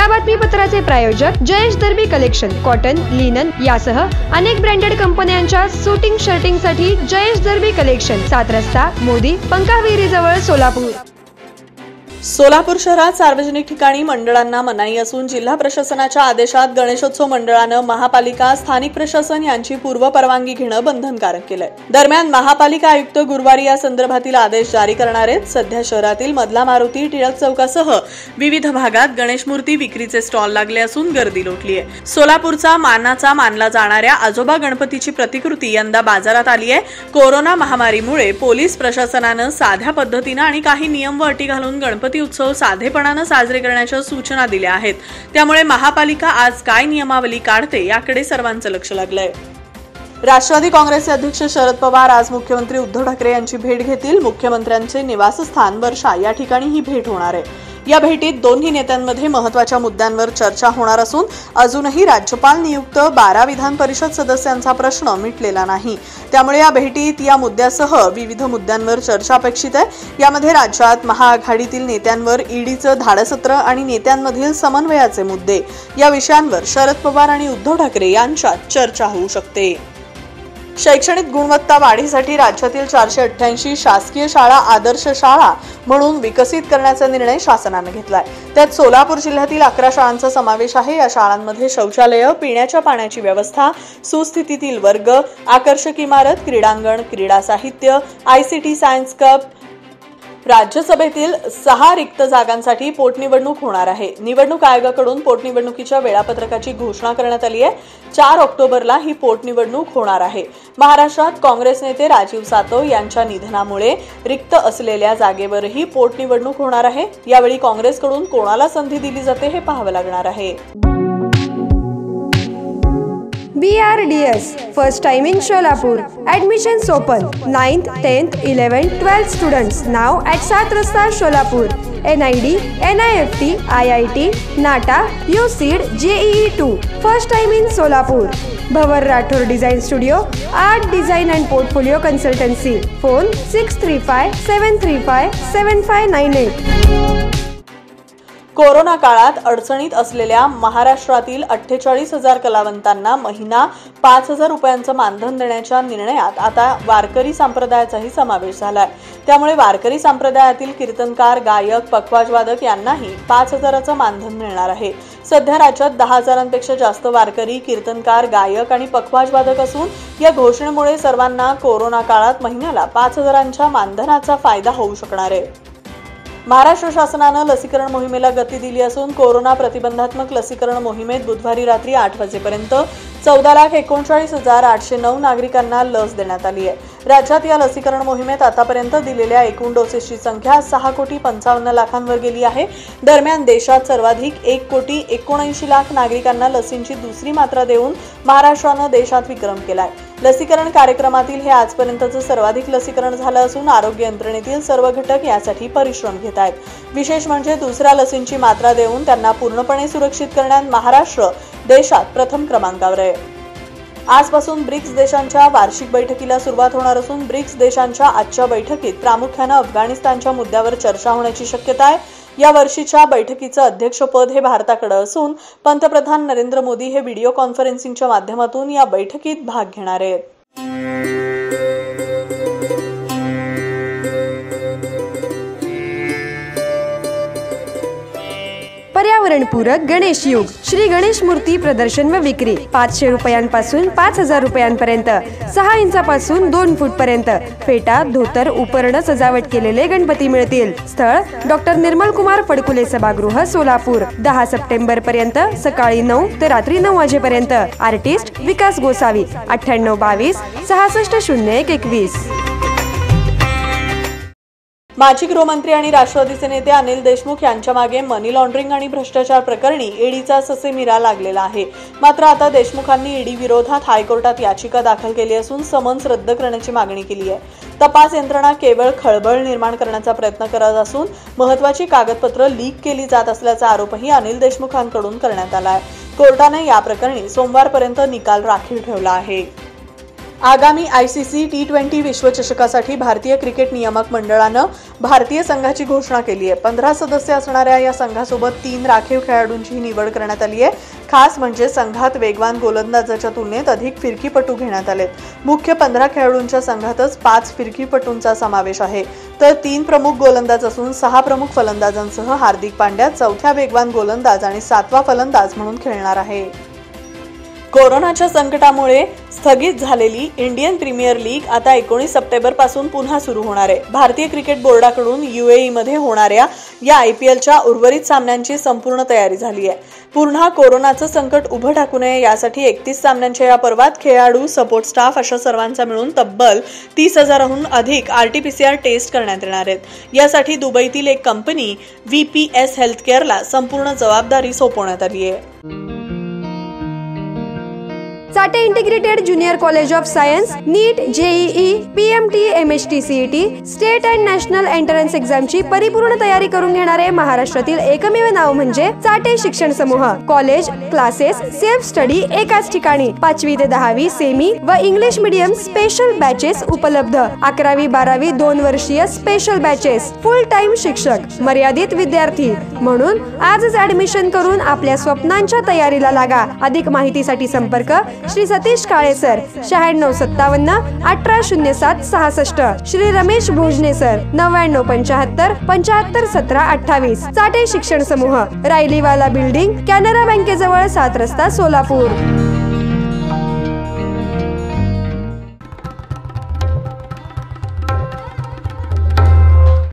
या बातमीपत्राचे प्रायोजक जयेश दर्बी कलेक्शन, कॉटन, लिनन यासह अनेक ब्रँडेड कंपन्यांच्या शूटिंग शर्टिंग साठी जयेश दर्बी कलेक्शन, 7 रस्ता, मोदी, पंकाविहिरीजवळ, सोलापूर। सोलापूर शहरात सार्वजनिक ठिकाणी मंडळांना मनाई असून जिल्हा प्रशासनाच्या आदेशात गणेशोत्सव मंडळानं महापालिका, स्थानिक प्रशासन यांची पूर्व परवानगी घेणं बंधनकारक केलंय। दरम्यान महापालिका आयुक्त गुरुवारी या संदर्भातील आदेश जारी करणार आहेत। सध्या शहरातील मधला मारुती, टिळक चौकासह विविध भागात गणेशमूर्ती विक्रीचे स्टॉल लागले असून गर्दी लोटली आहे। सोलापूरचा मानाचा मानला जाणाऱ्या आजोबा गणपतीची प्रतिकृती यंदा बाजारात आली आहे। कोरोना महामारीमुळे पोलीस प्रशासनानं साध्या पद्धतीने आणि काही नियम व अटी घालून गणपती उत्सव साधेपणाने साजरे करण्याच्या सूचना दिल्या आहेत। त्यामुळे महापालिका आज काय नियमावली काढते याकडे सर्वांचं लक्ष लागलंय। राष्ट्रवादी काँग्रेसचे अध्यक्ष शरद पवार आज मुख्यमंत्री उद्धव ठाकरे यांची भेट घेतील। मुख्यमंत्र्यांचे निवासस्थान वर्षा या ठिकाणी ही भेट होणार आहे। या भेटीत दोन्ही नेत्यांमध्ये महत्त्वाच्या मुद्द्यांवर चर्चा होणार असून अजूनही राज्यपाल नियुक्त 12 विधान परिषद सदस्यांचा प्रश्न मिटलेला नाही, त्यामुळे या भेटीत या मुद्द्यासह विविध मुद्द्यांवर चर्चा अपेक्षित आहे। यामध्ये राज्यात महाआघाडीतील नेत्यांवर ईडीचं धाडसत्र आणि नेत्यांमधील समन्वयाचे मुद्दे या विषयांवर शरद पवार आणि उद्धव ठाकरे यांच्यात चर्चा होऊ शकते। शैक्षणिक गुणवत्ता वाढीसाठी राज्यातील 488 शासकीय शाळा आदर्श शाळा म्हणून विकसित करण्याचा निर्णय शासनाने घेतलाय। त्यात सोलापूर जिल्ह्यातील 11 शाळांचा समावेश आहे। या शाळांमध्ये शौचालय, पिण्याच्या पाण्याची व्यवस्था, सुस्थितीतील वर्ग, आकर्षक इमारत, क्रीडांगण, क्रीडा साहित्य, ICT सायन्स कप, राज्यसभेतील 6 रिक्त जागांसाठी पोटनिवडणूक होणार आहे। निवडणूक आयोगाकडून पोटनिवडणुकीच्या वेळापत्रकाची घोषणा करण्यात आली आहे। 4 ऑक्टोबरला ही पोटनिवडणूक होणार आहे। महाराष्ट्रात काँग्रेस नेते राजीव सातव यांच्या निधनामुळे रिक्त असलेल्या जागेवरही पोटनिवडणूक होणार आहे। यावेळी काँग्रेसकडून कोणाला संधी दिली जाते हे पाहावं लागणार आहे। BRDS first time in Solapur, admissions open, 9th, 10th, 11th, 12th students now at 7 रस्ता Solapur. NID, NIFT, IIT, NATA, UCEED, JEE 2 first time in Solapur. Bhavar Rathore design studio, art design and portfolio consultancy, phone 6357357598। Corona काळात अडचणीत असलेल्या महाराष्ट्रातील 48,000 कलावंतांना महिना 5,000 रुपयांचं मानधन देण्याच्या निर्णयात आता वारकरी संप्रदायाचाही समावेश झाला आहे। त्यामुळे वारकरी संप्रदायातील कीर्तनकार, गायक, पखवाजवादक यांनाही 5,000चं मानधन मिळणार आहे। सध्या राज्यात 10,000पेक्षा जास्त वारकरी, कीर्तनकार, गायक आणि पखवाजवादक असून या घोषणेमुळे सर्वांना कोरोना काळात महिन्याला 5,000च्या मानधनाचा फायदा होऊ शकणार आहे। महाराष्ट्र शासनानं लसीकरण मोहिमेला गती दिली असून कोरोना प्रतिबंधात्मक लसीकरण मोहिमेत बुधवारी रात्री 8 वाजेपर्यंत 14,39,809 नागरिकांना लस देण्यात आली आहे। राज्यात या लसीकरण मोहिमेत आतापर्यंत दिलेल्या एकूण डोसेसची संख्या 6,55,00,000 गेली आहे। दरम्यान देशात सर्वाधिक 1,79,00,000 नागरिकांना लसींची दुसरी मात्रा देऊन महाराष्ट्रानं देशात विक्रम केलाय। लसीकरण कार्यक्रमातील हे आजपर्यंतचं सर्वाधिक लसीकरण झालं असून आरोग्य यंत्रणेतील सर्व घटक यासाठी परिश्रम घेत आहेत। विशेष म्हणजे दुसऱ्या लसींची मात्रा देऊन त्यांना पूर्णपणे सुरक्षित करण्यात महाराष्ट्र देशात प्रथम क्रमांकावर आहे। आजपासून BRICS देशांच्या वार्षिक बैठकीला सुरुवात होणार असून BRICS देशांच्या आजच्या बैठकीत प्रामुख्यानं अफगाणिस्तानच्या मुद्द्यावर चर्चा होण्याची शक्यता आहे। या वर्षीच्या बैठकीचं अध्यक्षपद हे भारताकडे असून पंतप्रधान नरेंद्र मोदी हे व्हिडिओ कॉन्फरन्सिंगच्या माध्यमातून या बैठकीत भाग घेणार आहेत। पर्यावरणपूरक गणेश युग, श्री गणेश मूर्ती प्रदर्शन व विक्री, 500 रुपयांपासून 5,000 रुपयांपर्यंत, 6 इंचापासून 2 फूटपर्यंत, फेटा, धोतर, उपरण, सजावट केलेले गणपती मिळतील। स्थळ डॉ. निर्मलकुमार फडकुले सभागृह सोलापूर। 10 सप्टेंबरपर्यंत सकाळी 9 ते रात्री 9 वाजेपर्यंत। आर्टिस्ट विकास गोसावी, 9822 660121। माजी गृहमंत्री आणि राष्ट्रवादीचे नेते अनिल देशमुख यांच्या मागे मनी लॉन्ड्रिंग आणि भ्रष्टाचार प्रकरणी ईडीचा ससेमिरा लागलेला आहे। मात्र आता देशमुखांनी ईडी विरोधात हायकोर्टात याचिका दाखल केली असून समन्स रद्द करण्याची मागणी केली आहे। तपास यंत्रणा केवळ खळबळ निर्माण करण्याचा प्रयत्न करत असून महत्त्वाची कागदपत्र लीक केली जात असल्याचा आरोपही अनिल देशमुखांकडून करण्यात आला आहे। कोर्टाने या प्रकरणी सोमवारपर्यंत निकाल राखीव ठेवला आहे। आगामी ICC T20 विश्वचषकासाठी भारतीय क्रिकेट नियामक मंडळानं भारतीय संघाची घोषणा केली आहे. 15 सदस्य असणाऱ्या या संघासोबत 3 राखीव खेळाडूंची निवड करण्यात आली आहे. खास म्हणजे संघात वेगवान गोलंदाजाच्या तुलनेत अधिक फिरकीपटू घेण्यात आलेत. मुख्य 15 खेळाडूंच्या संघातच 5 फिरकीपटूंचा समावेश आहे, तर 3 प्रमुख गोलंदाज असून 6 प्रमुख फलंदाजांसह हार्दिक पांड्या 4थ्या वेगवान गोलंदाज आणि 7वा फलंदाज म्हणून खेळणार आहे. कोरोनाच्या संकटामुळे स्थगित झालेली इंडियन प्रीमियर लीग आता 19 सप्टेंबरपासून पुन्हा सुरू होणार आहे. भारतीय क्रिकेट बोर्डाकडून UAEमध्ये होणाऱ्या या IPLच्या उर्वरित सामन्यांची संपूर्ण तयारी झाली आहे. पुन्हा कोरोनाचं संकट उभं टाकू नये यासाठी 31 सामन्यांच्या या पर्वात खेळाडू, सपोर्ट स्टाफ अशा सर्वांचा मिळून तब्बल 30,000हून अधिक RTPCR टेस्ट करण्यात येणार आहेत. यासाठी दुबईतील एक कंपनी VPS हेल्थकेअरला संपूर्ण जबाबदारी सोपवण्यात आली आहे. Tata integrated junior college of science, NEET, JEE, PMT, MHT, CET, state and national entrance एक्झामची परिपूर्ण तयारी करून घेणारे महाराष्ट्रातील एकमेव नाव म्हणजे चाटे शिक्षण समूह. कॉलेज, क्लासेस, सेल्फ स्टडी एकाच ठिकाणी. 5वी ते 10वी, सेमी व इंग्लिश मीडियम स्पेशल बॅचेस उपलब्ध. 11वी-12वी 2 वर्षीय स्पेशल बॅचेस. फुल टाइम शिक्षक, मर्यादित विद्यार्थी. म्हणून आजच ऍडमिशन करून आपल्या स्वप्नांच्या तयारीला लागा. अधिक माहितीसाठी संपर्क श्री सतीश काळे सर 96 57 18 07 66, श्री रमेश भोजने सर 99 75 75 17 28. चाटे शिक्षण समूह, रायलीवाला बिल्डिंग, कॅनरा बँकेजवळ, 7 रस्ता, सोलापूर.